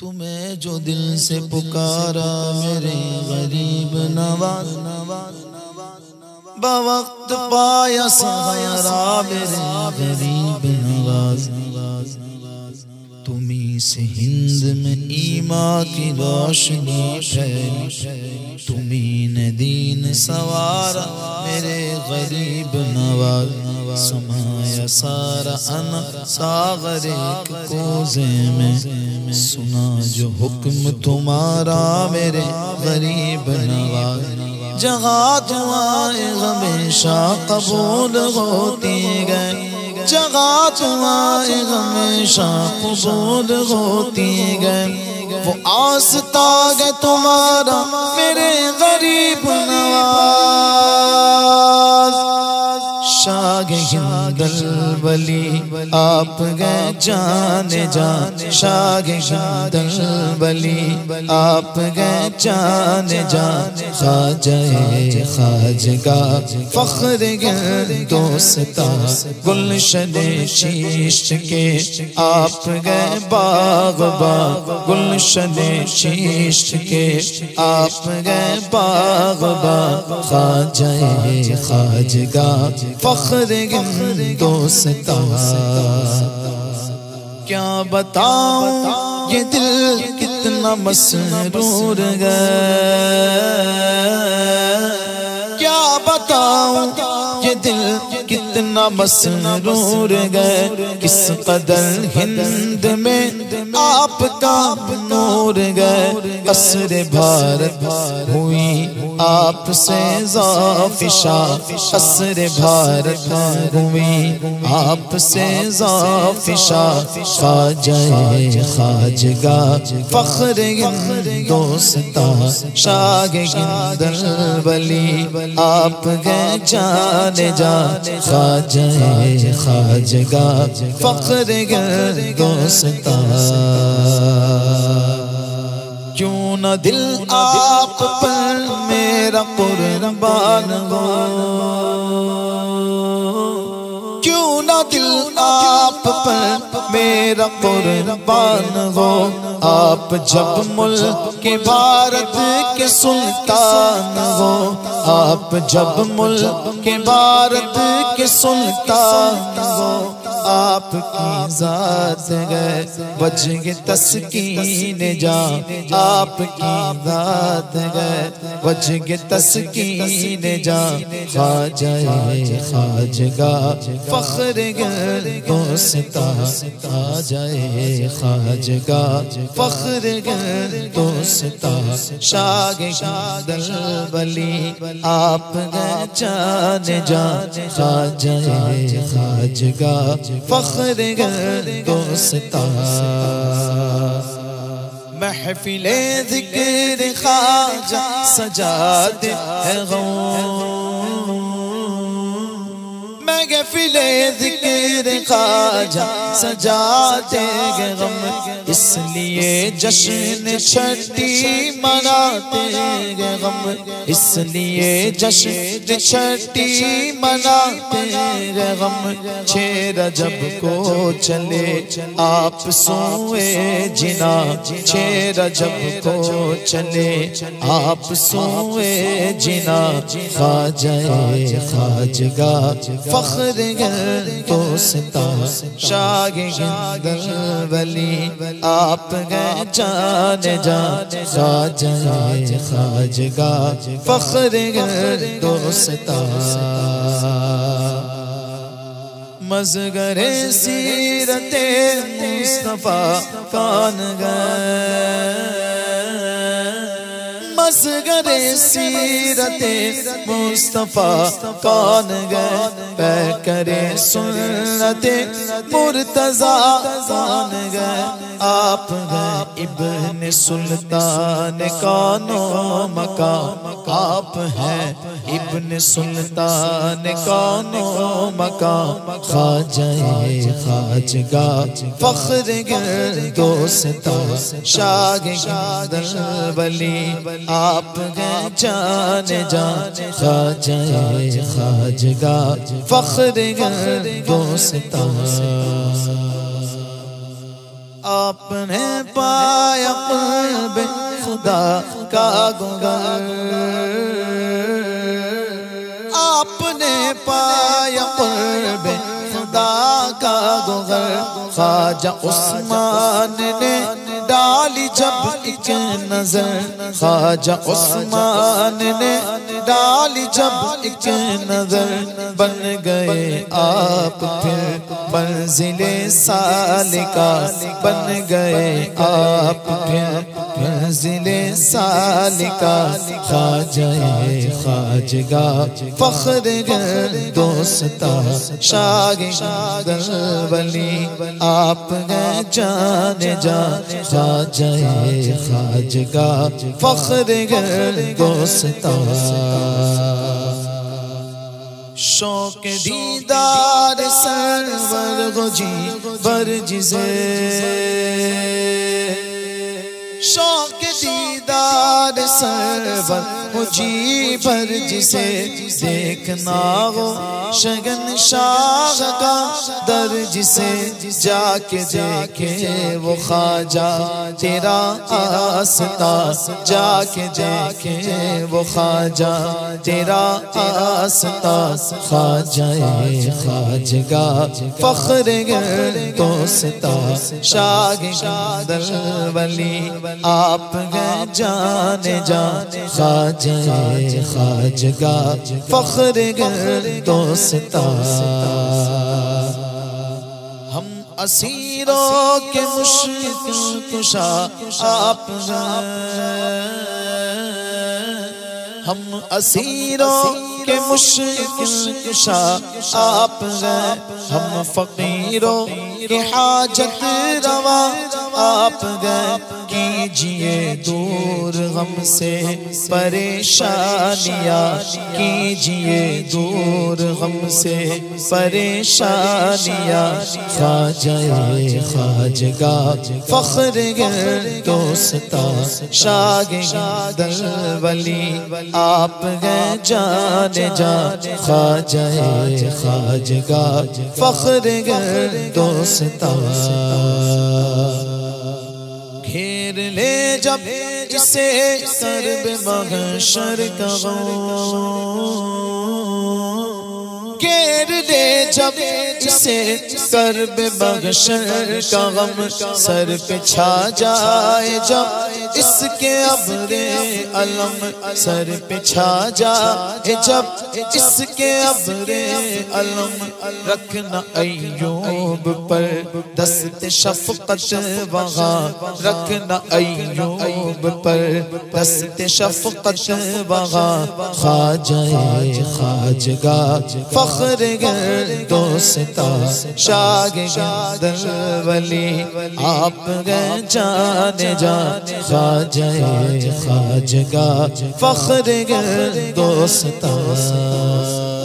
तुम्हें जो दिल से पुकारा मेरे गरीब नवाज बवक्त पाया सहारा मेरे गरीब नवाज। तुम्हीं से हिंद में ईमान की रोशनी फैली, तुम्हीं ने दीन सवारा मेरे गरीब नवाज। समाया सारा अना सागर एक कोजे में, सुना जो हुक्म तुम्हारा मेरे गरीब नवाज। जहाँ दुआएं हमेशा कबूल होती गए, जगा तुम्हारे हमेशा कबूल होती गए। वो आस्था है तुम्हारा मेरे गरीब नवाज। शाह हिंदलबली आप गए जाने जा, शाह हिंदलबली आप गए जाने जा। ख्वाजा ए ख्वाजगां फख्रे हिन्दोस्तां गुलशने शीश के आप गए बाग़बान, गुलशने शीश के आप गए बाग़बान। ख्वाजा ए ख्वाजगां फख्रे हिन्दोस्तां। क्या बताऊं ये दिल कितना मसरूर गए, क्या बताऊं ये दिल कितना मसरूर गए। किस कदर हिंद में आपका नूर गए, असरे भारत हुई आपसे ज़ाफ़िशा, असर भारत हुई आपसे ज़ाफ़िशा। ख्वाजा ए ख्वाजगां फख्रे हिन्दोस्तां शाह हिंदलबली आप गए जाने जा। ख्वाजा ए ख्वाजगां फख्रे हिन्दोस्तां। क्यों न दिल आप पर मेरा कुर्बान हो, क्यों न दिल आप पर मेरा कुर्बान हो। आप जब मुल्क के भारत के सुल्तान हो, आप जब मुल्क के भारत के सुल्तान हो। आपकी ज़ात है वजह तस्कीन जा, आपकी ज़ात है वजह तस्कीन जा। ख्वाजा ए ख्वाजगां फख्रे हिन्दोस्तां, ख्वाजा ए ख्वाजगां फख्रे हिन्दोस्तां। शाह हिंदलबली आप गए जाने जा। ख्वाजा ए ख्वाजगां फख्रे हिन्दोस्तां। महफिले ज़िक्र ख्वाजा सजाद है गम, महफिले ज़िक्र ख्वाजा सजाते हैं गम। इसलिए जश्न छठी मनाते हैं गम, इसलिए जश्न छठी मनाते हैं गम। 6 रजब को चले आप सोए जिना, 6 रजब को चले आप सोए जिना। ख्वाजा ए ख्वाजगां फख्रे हिन्दोस्तां शाह हिंदलबली आप गए जाने जा। ख्वाजा ए ख्वाजगां फख्रे हिन्दोस्तां। मज़गरे सीरते मुस्तफ़ा कान गए, मज़गरे सीरते मुस्तफ़ा कान गए। पै करे सुन्नते मुर्तज़ा कान गए, आप गए इब्न सुल्तान कानो मकाम। आप हैं इब्न सुल्तान कानो मकाम। ख्वाजा ए ख्वाजगां फख्रे हिन्दोस्तां शाह हिंदलबली आप गए जाने जा। ख्वाजा ए ख्वाजगां फख्रे हिन्दोस्तां। आपने पाया क़ुल्बे खुदा का गुज़र, आपने पाया क़ुल्बे खुदा का गुज़र। ख्वाजा उस्मान ने डाली जब एक नजर, ख्वाजा उस्मान ने डाली जब एक नजर। बन गए आप फिर मंजिले सालिका, बन गए आप फिर मंजिले सालिका। ख्वाजा ए ख्वाजगां फख्रे हिन्दोस्तां शागिर्द-ए-वली, आप गए जाने जा। ख्वाजा ए ख्वाजगां फख्रे हिन्दोस्तां। शौक़ दीदार सरवर गुजी बरजिज़े, शौक़ दीदार सरवर गुजी बरजिज़े। देखना हो शगन शाह का दर्ज से, जाके देखे वो ख्वाजा तेरा आस्ता, जाके देखे वो ख्वाजा तेरा आस्ता। ख्वाजा ए ख्वाजगां फख्रे हिन्दोस्तां शागिर्द-ए-वली, आप गए जाने जा। ख्वाजा ए ख्वाजगां फख्रे हिन्दोस्तां। हम असीरों के मुश्किल कुशा आप हैं, हम असीरों के मुश्किल कुशा आप हैं। हम फकीरों की हाजत रवा आप गए, कीजिए दूर गम से परेशानियाँ, कीजिए दूर गम से परेशानियाँ। ख्वाजा ए ख्वाजगां फख्रे हिन्दोस्तां शागिर्द-ए-वली, आप गए जाने जा। ख्वाजा ए ख्वाजगां फख्रे हिन्दोस्तां। घेर ले जब इसे सर्ब महशर का गम, घेर ले जब इसे सर्ब महशर का गम। सर पे छा जाए जब इसके अब्रे अलम, सर पे छा जाए जब इसके अब्रे अलम। रखना अय्यूब पर दस्त शफ़क़त वहाँ, रखना अय्यूब पर दस्त शफ़क़त वहाँ। ख्वाजा ए ख्वाजगां फख्रे हिन्दोस्तां शागिर्द-ए-वली, आप गए जाने जा। ख्वाजा ए ख्वाजगां फख्रे हिन्दोस्तां।